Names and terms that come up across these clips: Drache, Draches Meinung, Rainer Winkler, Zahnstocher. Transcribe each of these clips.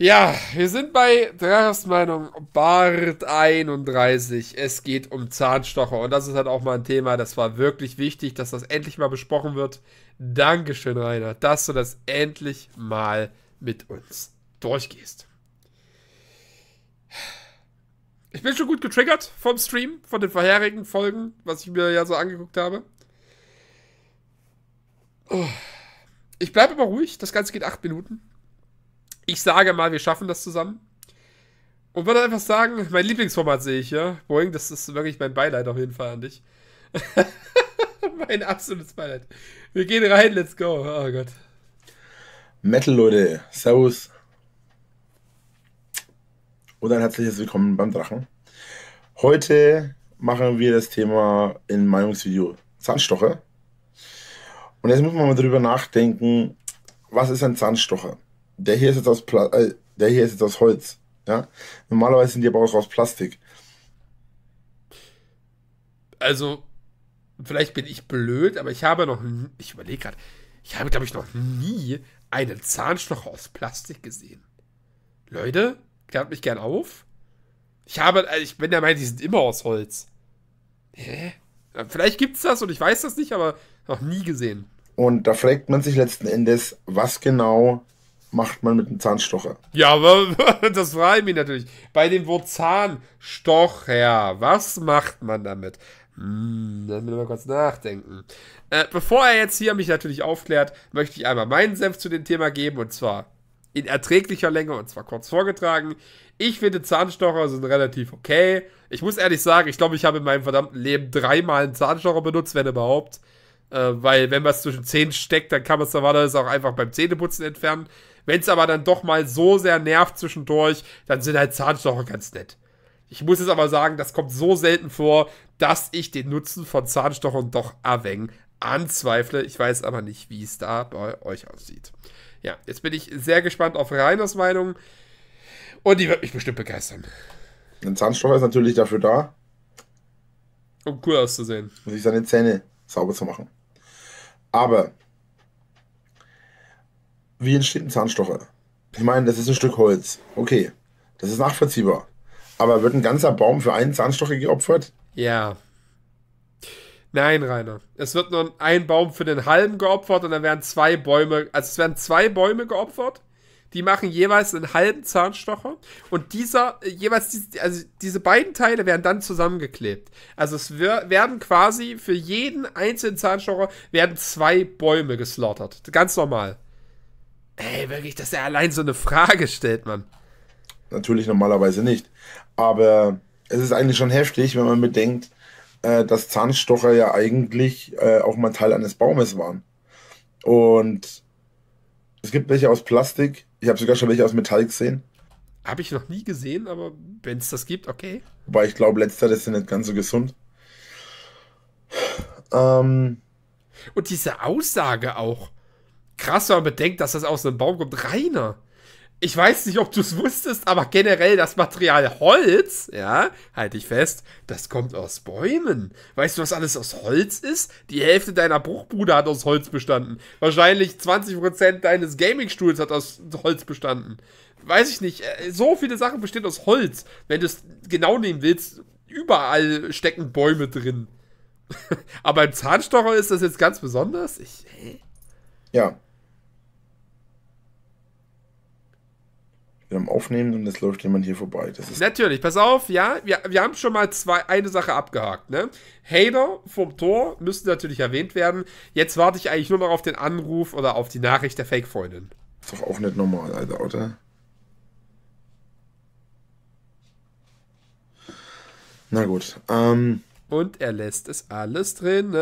Ja, wir sind bei Draches Meinung, Part 31. Es geht um Zahnstocher. Und das ist halt auch mal ein Thema, das war wirklich wichtig, dass das endlich mal besprochen wird. Dankeschön, Rainer, dass du das endlich mal mit uns durchgehst. Ich bin schon gut getriggert vom Stream, von den vorherigen Folgen, was ich mir ja so angeguckt habe. Ich bleibe aber ruhig, das Ganze geht 8 Minuten. Ich sage mal, wir schaffen das zusammen. Und würde einfach sagen, mein Lieblingsformat sehe ich hier. Boing, das ist wirklich mein Beileid auf jeden Fall an dich. Mein absolutes Beileid. Wir gehen rein, let's go. Oh Gott. Metal, Leute. Servus. Und ein herzliches Willkommen beim Drachen. Heute machen wir das Thema in Meinungsvideo Zahnstocher. Und jetzt müssen wir mal drüber nachdenken, was ist ein Zahnstocher? Der hier ist jetzt aus, der hier ist jetzt aus Holz. Ja? Normalerweise sind die aber auch aus Plastik. Also, vielleicht bin ich blöd, aber ich habe noch, ich überlege gerade, ich habe, glaube ich, noch nie einen Zahnstocher aus Plastik gesehen. Leute, klärt mich gern auf. Ich bin der Meinung, die sind immer aus Holz. Hä? Vielleicht gibt es das und ich weiß das nicht, aber noch nie gesehen. Und da fragt man sich letzten Endes, was genau macht man mit einem Zahnstocher? Ja, aber das frage ich mich natürlich. Bei dem Wort Zahnstocher, was macht man damit? Dann müssen wir mal kurz nachdenken. Bevor er jetzt hier mich natürlich aufklärt, möchte ich einmal meinen Senf zu dem Thema geben, und zwar in erträglicher Länge, und zwar kurz vorgetragen. Ich finde, Zahnstocher sind relativ okay. Ich muss ehrlich sagen, ich glaube, ich habe in meinem verdammten Leben 3-mal einen Zahnstocher benutzt, wenn überhaupt. Weil wenn was zwischen Zähnen steckt, dann kann man es normalerweise auch einfach beim Zähneputzen entfernen. Wenn es aber dann doch mal so sehr nervt zwischendurch, dann sind halt Zahnstocher ganz nett. Ich muss jetzt aber sagen, das kommt so selten vor, dass ich den Nutzen von Zahnstochern doch ein wenig anzweifle. Ich weiß aber nicht, wie es da bei euch aussieht. Ja, jetzt bin ich sehr gespannt auf Rainers Meinung. Und die wird mich bestimmt begeistern. Ein Zahnstocher ist natürlich dafür da, um cool auszusehen. Um sich seine Zähne sauber zu machen. Aber wie entsteht ein Zahnstocher? Ich meine, das ist ein Stück Holz. Okay, das ist nachvollziehbar. Aber wird ein ganzer Baum für einen Zahnstocher geopfert? Ja. Nein, Rainer. Es wird nur ein Baum für den halben geopfert und dann werden 2 Bäume, also es werden 2 Bäume geopfert. Die machen jeweils einen halben Zahnstocher und diese beiden Teile werden dann zusammengeklebt. Also es werden quasi für jeden einzelnen Zahnstocher werden 2 Bäume geslaughtert. Ganz normal. Ey, wirklich, dass er allein so eine Frage stellt, Mann. Natürlich normalerweise nicht. Aber es ist eigentlich schon heftig, wenn man bedenkt, dass Zahnstocher ja eigentlich auch mal Teil eines Baumes waren. Und es gibt welche aus Plastik. Ich habe sogar schon welche aus Metall gesehen. Habe ich noch nie gesehen, aber wenn es das gibt, okay. Wobei ich glaube, letzteres sind nicht ganz so gesund. Und diese Aussage auch. Krass, wenn man bedenkt, dass das aus einem Baum kommt. Rainer, ich weiß nicht, ob du es wusstest, aber generell das Material Holz, ja, halte ich fest, das kommt aus Bäumen. Weißt du, was alles aus Holz ist? Die Hälfte deiner Bruchbude hat aus Holz bestanden. Wahrscheinlich 20% deines Gaming-Stuhls hat aus Holz bestanden. Weiß ich nicht, so viele Sachen bestehen aus Holz. Wenn du es genau nehmen willst, überall stecken Bäume drin. Aber im Zahnstocher ist das jetzt ganz besonders? Ja. Wir haben Aufnehmen und es läuft jemand hier vorbei. Das ist natürlich, pass auf, ja, wir haben schon mal eine Sache abgehakt, ne? Hater vom Tor müssen natürlich erwähnt werden. Jetzt warte ich eigentlich nur noch auf den Anruf oder auf die Nachricht der Fake-Freundin. Ist doch auch nicht normal, Alter, oder? Na gut, Und er lässt es alles drin,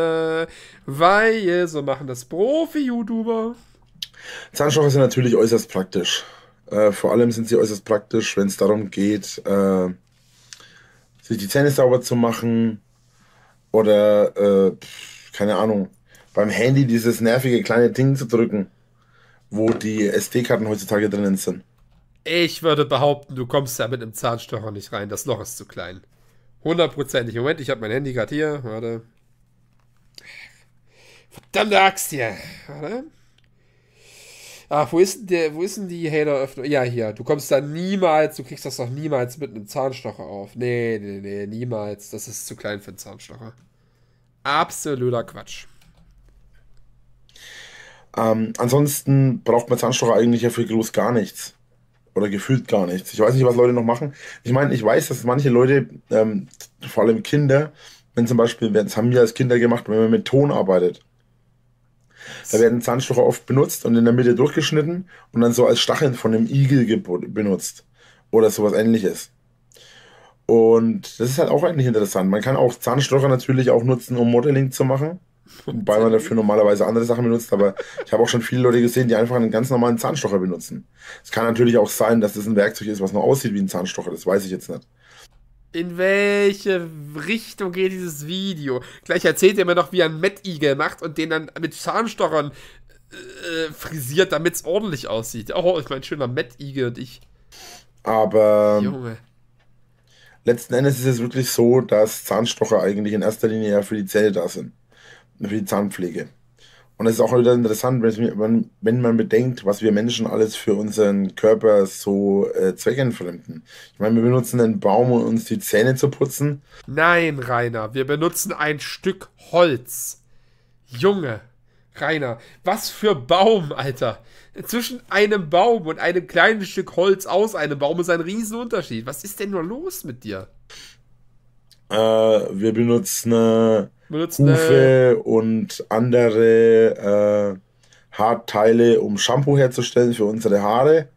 weil so machen das Profi-YouTuber. Zahnstocher sind natürlich äußerst praktisch. Vor allem sind sie äußerst praktisch, wenn es darum geht, sich die Zähne sauber zu machen oder, keine Ahnung, beim Handy dieses nervige kleine Ding zu drücken, wo die SD-Karten heutzutage drinnen sind. Ich würde behaupten, du kommst da mit einem Zahnstocher nicht rein, das Loch ist zu klein. 100%. Moment, ich habe mein Handy gerade hier, warte. Verdammte Axt hier, warte. Ach, wo ist denn die Hähneröffnung? Ja, hier. Du kommst da niemals, du kriegst das doch niemals mit einem Zahnstocher auf. Nee, nee, nee, niemals. Das ist zu klein für einen Zahnstocher. Absoluter Quatsch. Ansonsten braucht man Zahnstocher eigentlich ja für groß gar nichts. Oder gefühlt gar nichts. Ich weiß nicht, was Leute noch machen. Ich meine, ich weiß, dass manche Leute, vor allem Kinder, wenn zum Beispiel, das haben wir als Kinder gemacht, wenn man mit Ton arbeitet. Da werden Zahnstocher oft benutzt und in der Mitte durchgeschnitten und dann so als Stacheln von einem Igel benutzt. Oder sowas Ähnliches. Und das ist halt auch eigentlich interessant. Man kann auch Zahnstocher natürlich auch nutzen, um Modeling zu machen. Wobei man dafür normalerweise andere Sachen benutzt, aber ich habe auch schon viele Leute gesehen, die einfach einen ganz normalen Zahnstocher benutzen. Es kann natürlich auch sein, dass das ein Werkzeug ist, was nur aussieht wie ein Zahnstocher, das weiß ich jetzt nicht. In welche Richtung geht dieses Video? Gleich erzählt er mir noch, wie er einen Mettigel macht und den dann mit Zahnstochern frisiert, damit es ordentlich aussieht. Oh, ich mein, schöner Mettigel und ich. Aber Junge. Letzten Endes ist es wirklich so, dass Zahnstocher eigentlich in erster Linie ja für die Zähne da sind. Für die Zahnpflege. Und es ist auch wieder interessant, wenn man bedenkt, was wir Menschen alles für unseren Körper so zweckentfremden. Ich meine, wir benutzen einen Baum, um uns die Zähne zu putzen. Nein, Rainer, wir benutzen ein Stück Holz. Junge, Rainer, was für Baum, Alter. Zwischen einem Baum und einem kleinen Stück Holz aus einem Baum ist ein Riesenunterschied. Was ist denn nur los mit dir? Wir benutzen Hufe und andere Haarteile, um Shampoo herzustellen für unsere Haare.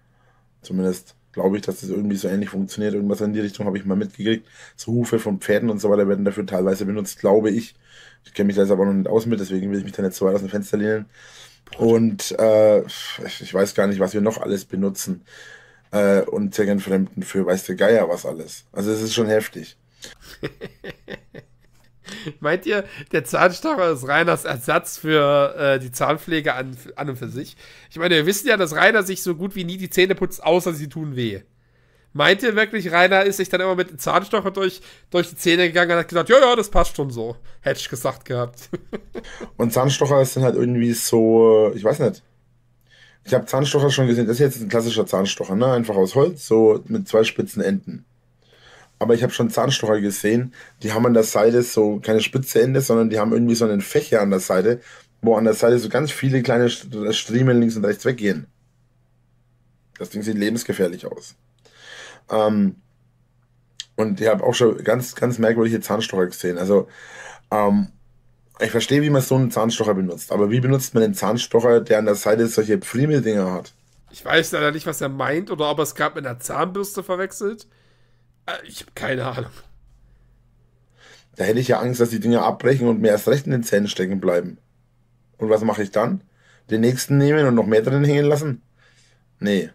Zumindest glaube ich, dass das irgendwie so ähnlich funktioniert. Irgendwas in die Richtung habe ich mal mitgekriegt. So Hufe von Pferden und so weiter werden dafür teilweise benutzt, glaube ich. Ich kenne mich da jetzt aber noch nicht aus mit, deswegen will ich mich da nicht so weit aus dem Fenster lehnen. Und ich weiß gar nicht, was wir noch alles benutzen. Und Zweckentfremden für weiß der Geier was alles. Also es ist schon heftig. Meint ihr, der Zahnstocher ist Rainers Ersatz für die Zahnpflege an und für sich? Ich meine, wir wissen ja, dass Rainer sich so gut wie nie die Zähne putzt, außer sie tun weh. Meint ihr wirklich, Rainer ist sich dann immer mit dem Zahnstocher durch die Zähne gegangen und hat gesagt, ja, ja, das passt schon so. Hätte ich gesagt gehabt. Und Zahnstocher sind halt irgendwie so, ich weiß nicht. Ich habe Zahnstocher schon gesehen, das ist jetzt ein klassischer Zahnstocher, ne? Einfach aus Holz, so mit zwei spitzen Enden. Aber ich habe schon Zahnstocher gesehen, die haben an der Seite so keine spitze Ende, sondern die haben irgendwie so einen Fächer an der Seite, wo an der Seite so ganz viele kleine Striemen links und rechts weggehen. Das Ding sieht lebensgefährlich aus. Und ich habe auch schon ganz, ganz merkwürdige Zahnstocher gesehen. Also ich verstehe, wie man so einen Zahnstocher benutzt, aber wie benutzt man den Zahnstocher, der an der Seite solche Pfriemeldinger hat? Ich weiß leider nicht, was er meint oder ob er es gerade mit einer Zahnbürste verwechselt. Ich habe keine Ahnung. Da hätte ich ja Angst, dass die Dinger abbrechen und mir erst recht in den Zähnen stecken bleiben. Und was mache ich dann? Den nächsten nehmen und noch mehr drin hängen lassen? Nee.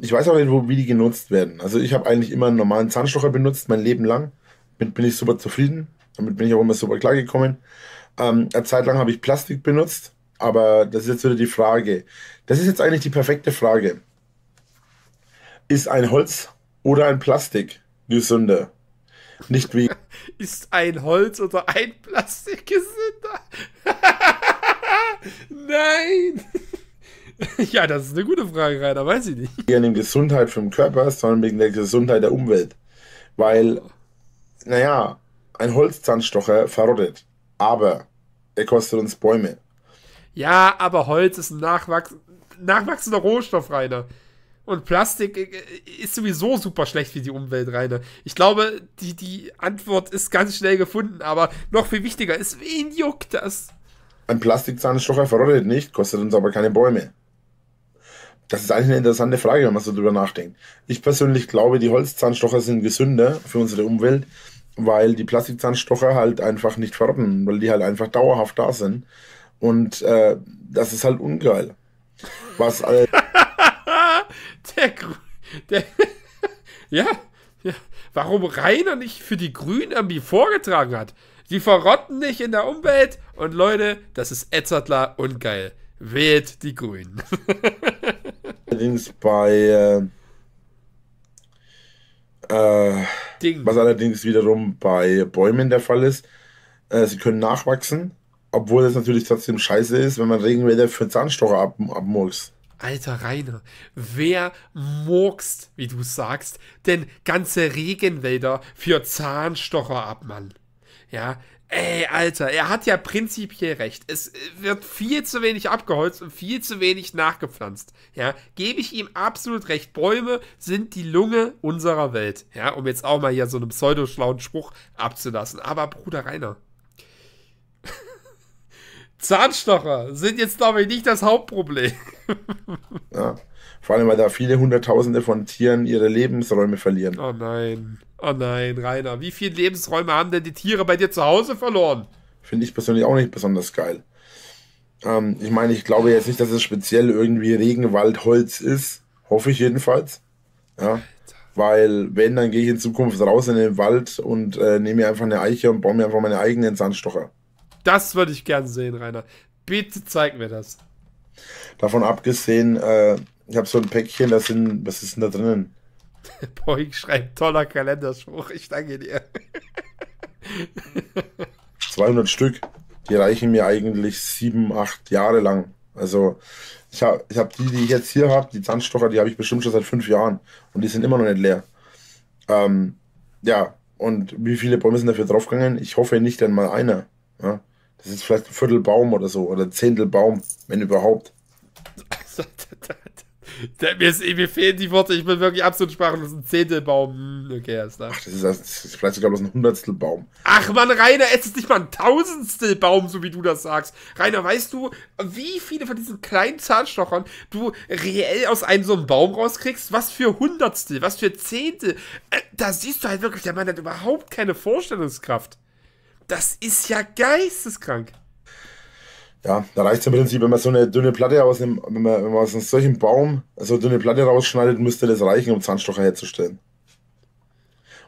Ich weiß auch nicht, wie die genutzt werden. Also ich habe eigentlich immer einen normalen Zahnstocher benutzt, mein Leben lang. Damit bin ich super zufrieden. Damit bin ich auch immer super klar gekommen. Eine Zeit lang habe ich Plastik benutzt. Aber das ist jetzt wieder die Frage. Das ist jetzt eigentlich die perfekte Frage. Ist ein Holz... oder ein Plastik gesünder? Nicht wie. Ist ein Holz oder ein Plastik gesünder? Nein! Ja, das ist eine gute Frage, Rainer, weiß ich nicht. Wegen der Gesundheit vom Körper, sondern wegen der Gesundheit der Umwelt. Weil, naja, ein Holzzahnstocher verrottet. Aber er kostet uns Bäume. Ja, aber Holz ist ein nachwachsender Rohstoff, Rainer. Und Plastik ist sowieso super schlecht für die Umwelt, Rainer. Ich glaube, die Antwort ist ganz schnell gefunden, aber noch viel wichtiger ist, wen juckt das? Ein Plastikzahnstocher verrottet nicht, kostet uns aber keine Bäume. Das ist eigentlich eine interessante Frage, wenn man so drüber nachdenkt. Ich persönlich glaube, die Holzzahnstocher sind gesünder für unsere Umwelt, weil die Plastikzahnstocher halt einfach nicht verrotten, weil die halt einfach dauerhaft da sind. Und das ist halt ungeil. Was alles... Ja. Warum Rainer nicht für die Grünambi vorgetragen hat. Die verrotten nicht in der Umwelt. Und Leute, das ist Etzertler und geil. Wählt die Grünen. Allerdings bei... was allerdings wiederum bei Bäumen der Fall ist. Sie können nachwachsen. Obwohl es natürlich trotzdem scheiße ist, wenn man Regenwälder für Zahnstocher abmurkst. Alter Rainer, wer murkst, wie du sagst, denn ganze Regenwälder für Zahnstocher ab, Mann? Ja, ey, Alter, er hat ja prinzipiell recht. Es wird viel zu wenig abgeholzt und viel zu wenig nachgepflanzt. Ja, gebe ich ihm absolut recht. Bäume sind die Lunge unserer Welt. Ja, um jetzt auch mal hier so einen pseudoschlauen Spruch abzulassen. Aber Bruder Rainer, Zahnstocher sind jetzt, glaube ich, nicht das Hauptproblem. Ja, vor allem, weil da viele Hunderttausende von Tieren ihre Lebensräume verlieren. Oh nein, Rainer. Wie viele Lebensräume haben denn die Tiere bei dir zu Hause verloren? Finde ich persönlich auch nicht besonders geil. Ich meine, ich glaube jetzt nicht, dass es speziell irgendwie Regenwaldholz ist. Hoffe ich jedenfalls. Ja, weil, wenn, dann gehe ich in Zukunft raus in den Wald und nehme mir einfach eine Eiche und baue mir einfach meine eigenen Zahnstocher. Das würde ich gern sehen, Rainer. Bitte zeig mir das. Davon abgesehen, ich habe so ein Päckchen, das sind, was ist denn da drinnen? Boing schreibt, toller Kalenderspruch, ich danke dir. 200 Stück, die reichen mir eigentlich 7, 8 Jahre lang. Also ich hab die ich jetzt hier habe, die Zahnstocher, die habe ich bestimmt schon seit 5 Jahren. Und die sind immer noch nicht leer. Ja, und wie viele Bäume sind dafür draufgegangen? Ich hoffe nicht einmal einer. Ja? Das ist vielleicht ein Viertelbaum oder so, oder ein Zehntelbaum, wenn überhaupt. Mir fehlen die Worte, ich bin wirklich absolut sprachlos. Ein Zehntelbaum, okay, alles klar. Ach, das ist vielleicht sogar bloß ein Hundertstelbaum. Ach Mann, Rainer, es ist nicht mal ein Tausendstelbaum, so wie du das sagst. Rainer, weißt du, wie viele von diesen kleinen Zahnstochern du reell aus einem so einem Baum rauskriegst? Was für Hundertstel, was für Zehntel. Da siehst du halt wirklich, der Mann hat überhaupt keine Vorstellungskraft. Das ist ja geisteskrank. Ja, da reicht es im Prinzip, wenn man so eine dünne Platte aus einem, wenn man aus einem solchen Baum so eine dünne Platte rausschneidet, müsste das reichen, um Zahnstocher herzustellen.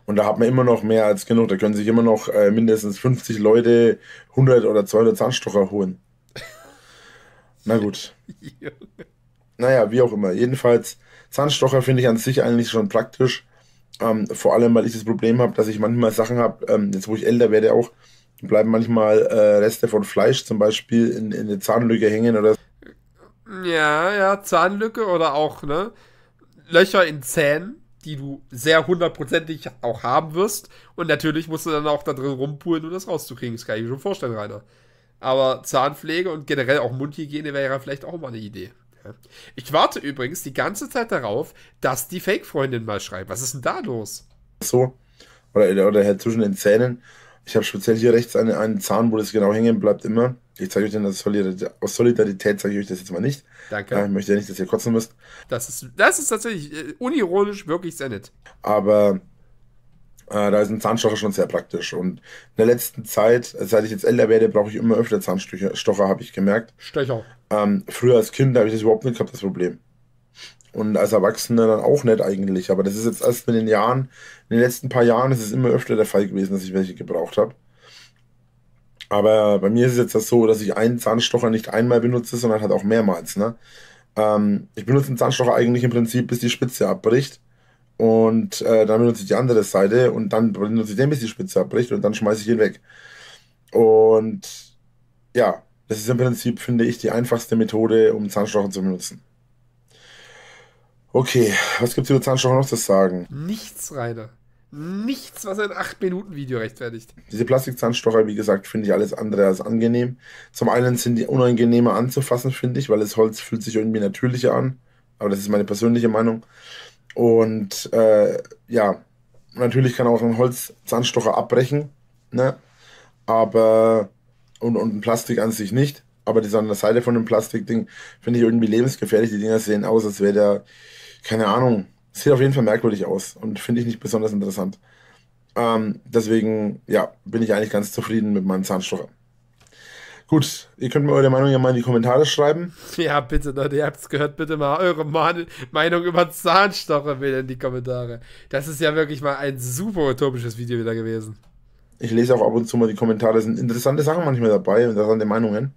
Und da hat man immer noch mehr als genug. Da können sich immer noch mindestens 50 Leute 100 oder 200 Zahnstocher holen. Na gut. Naja, wie auch immer. Jedenfalls, Zahnstocher finde ich an sich eigentlich schon praktisch. Vor allem, weil ich das Problem habe, dass ich manchmal Sachen habe, jetzt wo ich älter werde auch, bleiben manchmal Reste von Fleisch zum Beispiel in eine Zahnlücke hängen oder so. Ja, ja, Zahnlücke oder auch, ne, Löcher in Zähnen, die du sehr hundertprozentig auch haben wirst. Und natürlich musst du dann auch da drin rumpulen, um das rauszukriegen. Das kann ich mir schon vorstellen, Rainer. Aber Zahnpflege und generell auch Mundhygiene wäre ja vielleicht auch mal eine Idee. Ich warte übrigens die ganze Zeit darauf, dass die Fake-Freundin mal schreibt. Was ist denn da los? So, oder halt zwischen den Zähnen. Ich habe speziell hier rechts einen Zahn, wo das genau hängen bleibt immer. Ich zeige euch den, aus Solidarität zeige ich euch das jetzt mal nicht. Danke. Ich möchte ja nicht, dass ihr kotzen müsst. Das ist tatsächlich unironisch wirklich sehr nett. Aber da ist ein Zahnstocher schon sehr praktisch. Und in der letzten Zeit, seit ich jetzt älter werde, brauche ich immer öfter Zahnstocher, habe ich gemerkt. Stöcher. Früher als Kind habe ich das überhaupt nicht gehabt, das Problem. Und als Erwachsener dann auch nicht eigentlich. Aber das ist jetzt erst mit den Jahren, in den letzten paar Jahren ist es immer öfter der Fall gewesen, dass ich welche gebraucht habe. Aber bei mir ist es jetzt das so, dass ich einen Zahnstocher nicht einmal benutze, sondern halt auch mehrmals. Ne? Ich benutze einen Zahnstocher eigentlich im Prinzip, bis die Spitze abbricht. Und dann benutze ich die andere Seite und dann benutze ich den, bis die Spitze abbricht und dann schmeiße ich ihn weg. Und ja, das ist im Prinzip, finde ich, die einfachste Methode, um Zahnstocher zu benutzen. Okay, was gibt es über Zahnstocher noch zu sagen? Nichts, Rainer. Nichts, was ein 8-Minuten-Video rechtfertigt. Diese Plastikzahnstocher, wie gesagt, finde ich alles andere als angenehm. Zum einen sind die unangenehmer anzufassen, finde ich, weil das Holz fühlt sich irgendwie natürlicher an. Aber das ist meine persönliche Meinung. Und ja, natürlich kann auch ein Holzzahnstocher abbrechen, ne? Aber und ein Plastik an sich nicht. Aber das an der Seite von dem Plastikding finde ich irgendwie lebensgefährlich. Die Dinger sehen aus, als wäre der, keine Ahnung, sieht auf jeden Fall merkwürdig aus und finde ich nicht besonders interessant. Deswegen, ja, bin ich eigentlich ganz zufrieden mit meinem Zahnstocher. Gut, ihr könnt mir eure Meinung ja mal in die Kommentare schreiben. Ja, bitte, Leute, ihr habt es gehört, bitte mal eure Meinung über Zahnstocher wieder in die Kommentare. Das ist ja wirklich mal ein super utopisches Video wieder gewesen. Ich lese auch ab und zu mal die Kommentare, es sind interessante Sachen manchmal dabei, interessante Meinungen.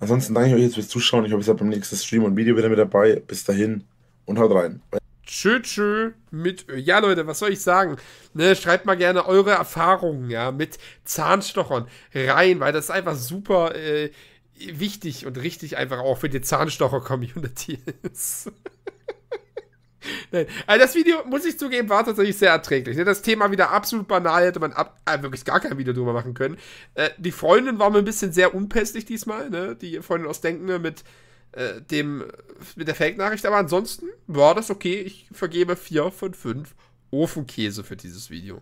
Ansonsten danke ich euch jetzt fürs Zuschauen. Ich hoffe, ihr seid beim nächsten Stream und Video wieder mit dabei. Bis dahin und haut rein. Tschö mit Ö. Ja, Leute, was soll ich sagen? Ne, schreibt mal gerne eure Erfahrungen, ja, mit Zahnstochern rein, weil das ist einfach super wichtig und richtig einfach auch für die Zahnstocher-Community ist. Nein. Also das Video, muss ich zugeben, war tatsächlich sehr erträglich. Das Thema wieder absolut banal, hätte man wirklich gar kein Video drüber machen können. Die Freundin war mir ein bisschen sehr unpässlich diesmal, ne? Die Freundin aus Denken mit der Fake-Nachricht. Aber ansonsten war das okay. Ich vergebe 4 von 5 Ofenkäse für dieses Video.